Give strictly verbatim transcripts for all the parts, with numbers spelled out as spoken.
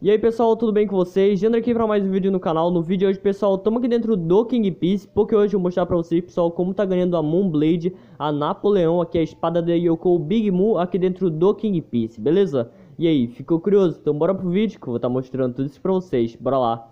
E aí pessoal, tudo bem com vocês? Djandro aqui para mais um vídeo no canal. No vídeo de hoje, pessoal, estamos aqui dentro do King Piece, porque hoje eu vou mostrar para vocês, pessoal, como tá ganhando a Moon Blade, a Napoleão, aqui a espada da Yoko, o Big Moo, aqui dentro do King Piece, beleza? E aí, ficou curioso? Então bora pro vídeo que eu vou estar tá mostrando tudo isso para vocês, bora lá!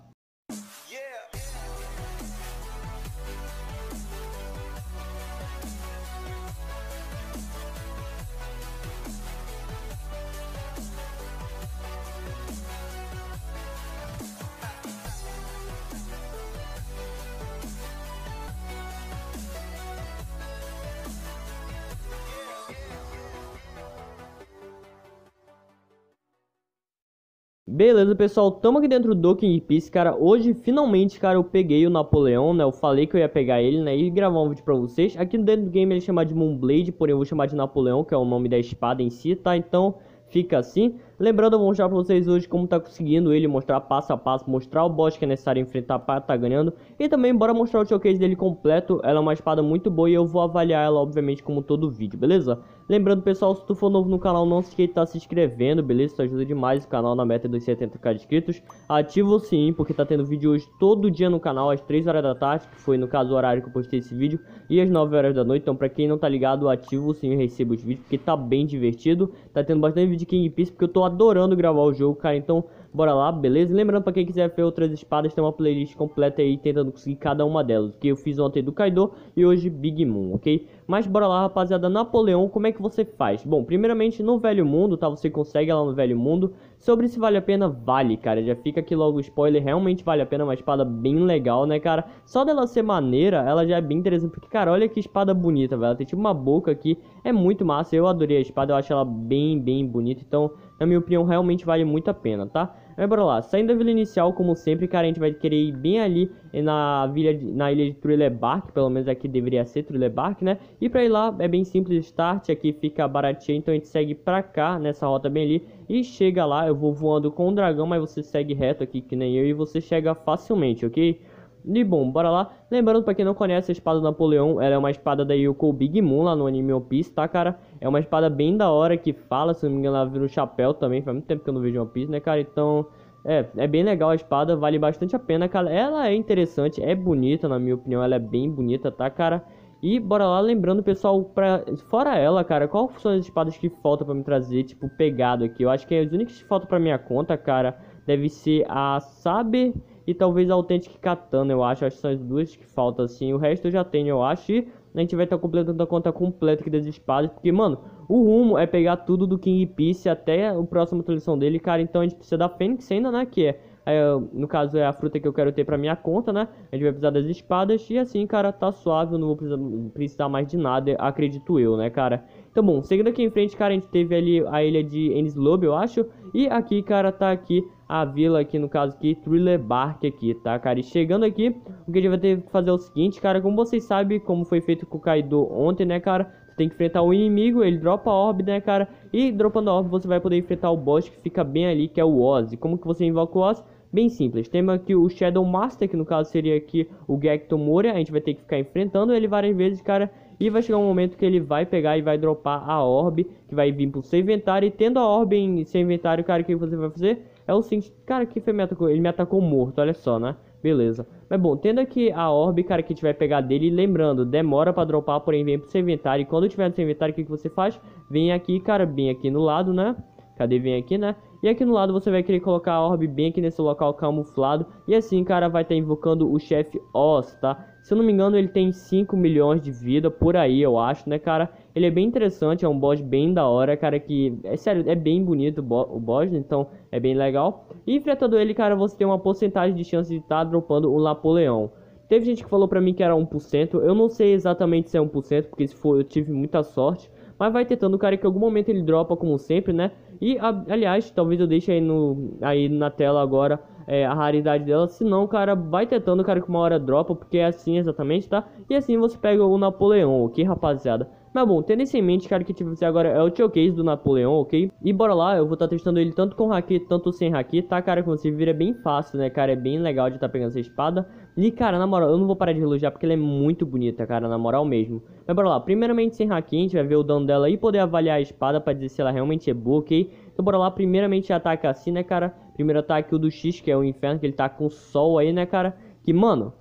Beleza, pessoal, tamo aqui dentro do King Piece, cara. Hoje, finalmente, cara, eu peguei o Napoleão, né? Eu falei que eu ia pegar ele, né? E gravar um vídeo pra vocês. Aqui dentro do game ele chama de Moon Blade, porém eu vou chamar de Napoleão, que é o nome da espada em si, tá? Então, fica assim. Lembrando, eu vou mostrar pra vocês hoje como tá conseguindo ele, mostrar passo a passo, mostrar o boss que é necessário enfrentar pra tá ganhando. E também, bora mostrar o showcase dele completo. Ela é uma espada muito boa e eu vou avaliar ela, obviamente, como todo vídeo, beleza? Lembrando, pessoal, se tu for novo no canal, não se esqueça de estar se inscrevendo, beleza? Isso ajuda demais o canal na meta dos setenta mil inscritos. Ativa o sininho, porque tá tendo vídeo hoje todo dia no canal, às três horas da tarde, que foi, no caso, o horário que eu postei esse vídeo, e às nove horas da noite. Então, pra quem não tá ligado, ativa o sininho e receba os vídeos, porque tá bem divertido. Tá tendo bastante vídeo de King Piece, porque eu tô adorando gravar o jogo, cara. Então, bora lá, beleza? E lembrando, pra quem quiser ver outras espadas, tem uma playlist completa aí, tentando conseguir cada uma delas, que eu fiz ontem do Kaido e hoje Big Moo, ok? Mas bora lá, rapaziada. Napoleão, como é que você faz? Bom, primeiramente no Velho Mundo, tá? Você consegue lá no Velho Mundo. Sobre se vale a pena, vale, cara. Já fica aqui logo o spoiler, realmente vale a pena. Uma espada bem legal, né, cara? Só dela ser maneira, ela já é bem interessante, porque, cara, olha que espada bonita, velho. Ela tem tipo uma boca aqui, é muito massa. Eu adorei a espada, eu acho ela bem, bem bonita. Então, na minha opinião, realmente vale muito a pena, tá? Mas bora lá, saindo da vila inicial, como sempre, cara, a gente vai querer ir bem ali na, vila, na ilha de Thriller Bark, pelo menos aqui deveria ser Thriller Bark, né? E pra ir lá é bem simples, start, aqui fica baratinho, então a gente segue pra cá, nessa rota bem ali, e chega lá. Eu vou voando com o dragão, mas você segue reto aqui, que nem eu, e você chega facilmente, ok? E bom, bora lá. Lembrando, pra quem não conhece, a espada do Napoleão, ela é uma espada da Yoko Big Moo lá no anime One Piece, tá, cara? É uma espada bem da hora que fala, se não me engano, ela vira um chapéu também. Faz muito tempo que eu não vejo One Piece, né, cara? Então, é, é bem legal a espada, vale bastante a pena, cara. Ela é interessante, é bonita, na minha opinião, ela é bem bonita, tá, cara? E bora lá, lembrando, pessoal, pra... fora ela, cara, qual são as espadas que falta pra me trazer, tipo, pegado aqui? Eu acho que as únicas que faltam pra minha conta, cara, deve ser a Saber... e talvez a Authentic Katana, eu acho. Acho que são as duas que faltam, assim. O resto eu já tenho, eu acho. E a gente vai estar tá completando a conta completa aqui das espadas. Porque, mano, o rumo é pegar tudo do King Piece até o próximo atualização dele, cara. Então a gente precisa da Fênix ainda, né? Que é, é, no caso, é a fruta que eu quero ter pra minha conta, né? A gente vai precisar das espadas. E assim, cara, tá suave. Eu não vou precisar, precisar mais de nada, acredito eu, né, cara? Então, bom, seguindo aqui em frente, cara, a gente teve ali a ilha de Endes Lobo, eu acho. E aqui, cara, tá aqui a vila aqui, no caso aqui, Thriller Bark aqui, tá, cara? E chegando aqui, o que a gente vai ter que fazer é o seguinte, cara, como vocês sabem, como foi feito com o Kaido ontem, né, cara? Você tem que enfrentar o inimigo, ele dropa a orb, né, cara? E dropando a orb, você vai poder enfrentar o boss que fica bem ali, que é o Ozzy. Como que você invoca o Ozzy? Bem simples, temos aqui o Shadow Master, que no caso seria aqui o Gecko Moria. A gente vai ter que ficar enfrentando ele várias vezes, cara. E vai chegar um momento que ele vai pegar e vai dropar a orb, que vai vir pro seu inventário. E tendo a orb em seu inventário, cara, o que você vai fazer? É o seguinte, cara, que foi me atacou? Ele me atacou morto, olha só, né? Beleza. Mas bom, tendo aqui a orb, cara, que a gente vai pegar dele. Lembrando, demora pra dropar, porém vem pro seu inventário. E quando tiver no seu inventário, o que, que você faz? Vem aqui, cara, bem aqui no lado, né? Cadê? Vem aqui, né? E aqui no lado você vai querer colocar a orb bem aqui nesse local camuflado. E assim, cara, vai estar tá invocando o chefe Oz, tá? Se eu não me engano, ele tem cinco milhões de vida, por aí, eu acho, né, cara? Ele é bem interessante, é um boss bem da hora, cara, que... é sério, é bem bonito o, bo o boss, então é bem legal. E enfrentando ele, cara, você tem uma porcentagem de chance de estar tá dropando o Napoleão. Teve gente que falou pra mim que era um por cento, eu não sei exatamente se é um por cento, porque se for eu tive muita sorte. Mas vai tentando, cara, que em algum momento ele dropa, como sempre, né? E, a, aliás, talvez eu deixe aí, no, aí na tela agora é, a raridade dela. Se não, cara, vai tentando, cara, que uma hora dropa, porque é assim exatamente, tá? E assim você pega o Napoleão, ok, rapaziada? Mas bom, tendo isso em mente, cara, que tive você agora é o showcase do Napoleão, ok? E bora lá, eu vou estar tá testando ele tanto com Haki, tanto sem Haki, tá, cara? Como você vira é bem fácil, né, cara? É bem legal de estar tá pegando essa espada. E, cara, na moral, eu não vou parar de elogiar porque ela é muito bonita, cara, na moral mesmo. Mas bora lá, primeiramente sem Haki, a gente vai ver o dano dela e poder avaliar a espada pra dizer se ela realmente é boa, ok? Então bora lá, primeiramente ataca assim, né, cara? Primeiro ataque o do X, que é o inferno, que ele tá com sol aí, né, cara? Que, mano,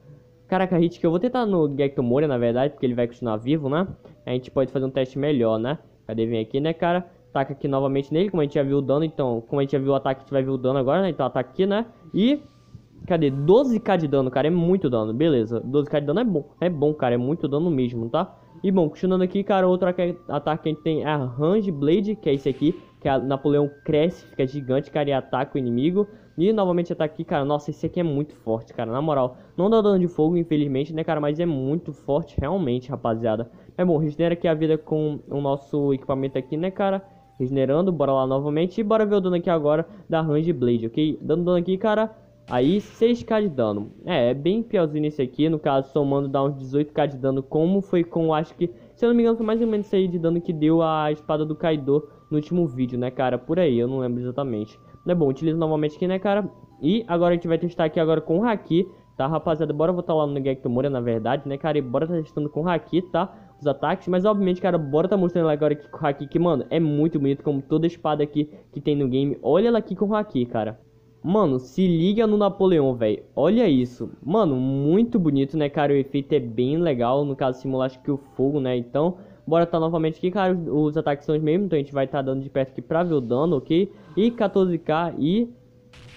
caraca, hit que eu vou tentar no Gecko Moria, na verdade, porque ele vai continuar vivo, né? A gente pode fazer um teste melhor, né? Cadê? Vem aqui, né, cara? Ataca aqui novamente nele, como a gente já viu o dano, então, como a gente já viu o ataque, a gente vai ver o dano agora, né? Então ataca aqui, né? E... cadê? doze mil de dano, cara, é muito dano, beleza. doze mil de dano é bom, é bom, cara, é muito dano mesmo, tá? E bom, continuando aqui, cara, outro ataque que a gente tem é a Range Blade, que é esse aqui, que a Napoleão cresce, fica gigante, cara, e ataca o inimigo. E novamente ataque aqui, cara, nossa, esse aqui é muito forte, cara, na moral. Não dá dano de fogo, infelizmente, né, cara, mas é muito forte realmente, rapaziada. É bom, regenera aqui a vida com o nosso equipamento aqui, né, cara? Regenerando, bora lá novamente e bora ver o dano aqui agora da Range Blade, ok? Dando dano aqui, cara... aí, seis mil de dano. É, é bem piorzinho esse aqui. No caso, somando dá uns dezoito mil de dano. Como foi com, acho que... se eu não me engano, foi mais ou menos isso aí de dano que deu a espada do Kaido no último vídeo, né, cara? Por aí, eu não lembro exatamente. Mas é bom, utilizo novamente aqui, né, cara? E agora a gente vai testar aqui agora com o Haki, tá, rapaziada? Bora voltar lá no Gecko Moria, na verdade, né, cara? E bora tá testando com o Haki, tá? Os ataques, mas obviamente, cara, bora tá mostrando lá agora aqui com o Haki, que, mano, é muito bonito como toda espada aqui que tem no game. Olha ela aqui com o Haki, cara. Mano, se liga no Napoleão, velho. Olha isso. Mano, muito bonito, né, cara? O efeito é bem legal. No caso, simular acho que o fogo, né? Então, bora tá novamente aqui, cara. Os ataques são os mesmos. Então, a gente vai tá dando de perto aqui pra ver o dano, ok? E quatorze mil e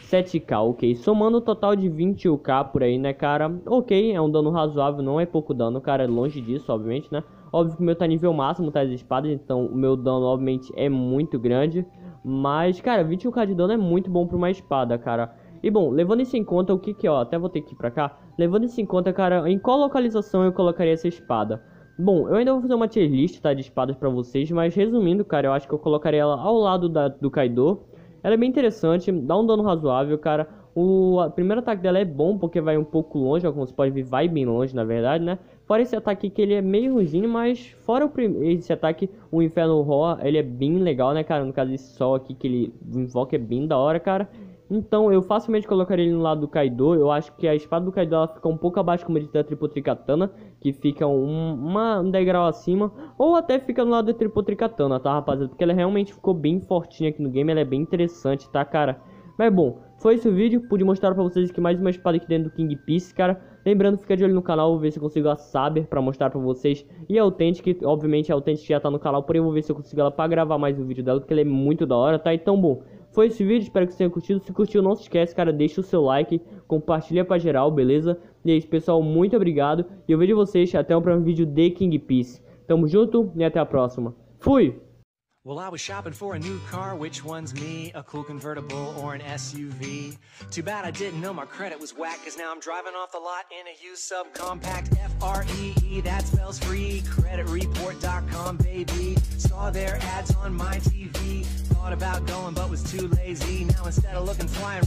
sete mil, ok? Somando o total de vinte mil por aí, né, cara? Ok, é um dano razoável. Não é pouco dano, cara. Longe disso, obviamente, né? Óbvio que o meu tá nível máximo, tá as espadas. Então, o meu dano, obviamente, é muito grande. Mas, cara, vinte mil de dano é muito bom pra uma espada, cara. E, bom, levando isso em conta, o que que, ó, até vou ter que ir pra cá. Levando isso em conta, cara, em qual localização eu colocaria essa espada? Bom, eu ainda vou fazer uma tier list, tá, de espadas pra vocês. Mas, resumindo, cara, eu acho que eu colocaria ela ao lado da, do Kaido. Ela é bem interessante, dá um dano razoável, cara. O a, primeiro ataque dela é bom, porque vai um pouco longe, ó, como você pode ver, vai bem longe, na verdade, né? Fora esse ataque que ele é meio ruimzinho, mas fora o esse ataque, o Inferno Roar, ele é bem legal, né, cara? No caso, esse sol aqui que ele invoca é bem da hora, cara. Então, eu facilmente colocaria ele no lado do Kaido. Eu acho que a espada do Kaido, ela fica um pouco abaixo, como a da Tripotricatana, que fica um, uma, um degrau acima. Ou até fica no lado da Tripotricatana, tá, rapaziada? Porque ela realmente ficou bem fortinha aqui no game, ela é bem interessante, tá, cara? Mas, bom... foi esse o vídeo, pude mostrar pra vocês aqui mais uma espada aqui dentro do King Piece, cara. Lembrando, fica de olho no canal, vou ver se eu consigo a Saber pra mostrar pra vocês. E a Authentic, obviamente a Authentic já tá no canal, porém eu vou ver se eu consigo ela pra gravar mais um vídeo dela, porque ela é muito da hora, tá? Então, bom, foi esse vídeo, espero que vocês tenham curtido. Se curtiu, não se esquece, cara, deixa o seu like, compartilha pra geral, beleza? E é isso, pessoal, muito obrigado. E eu vejo vocês até o próximo vídeo de King Piece. Tamo junto e até a próxima. Fui! Well, I was shopping for a new car, which one's me? A cool convertible or an S U V? Too bad I didn't know my credit was whack, cause now I'm driving off the lot in a used subcompact. F R E E, that spells free, credit report dot com, baby. Saw their ads on my T V, thought about going but was too lazy. Now instead of looking flying...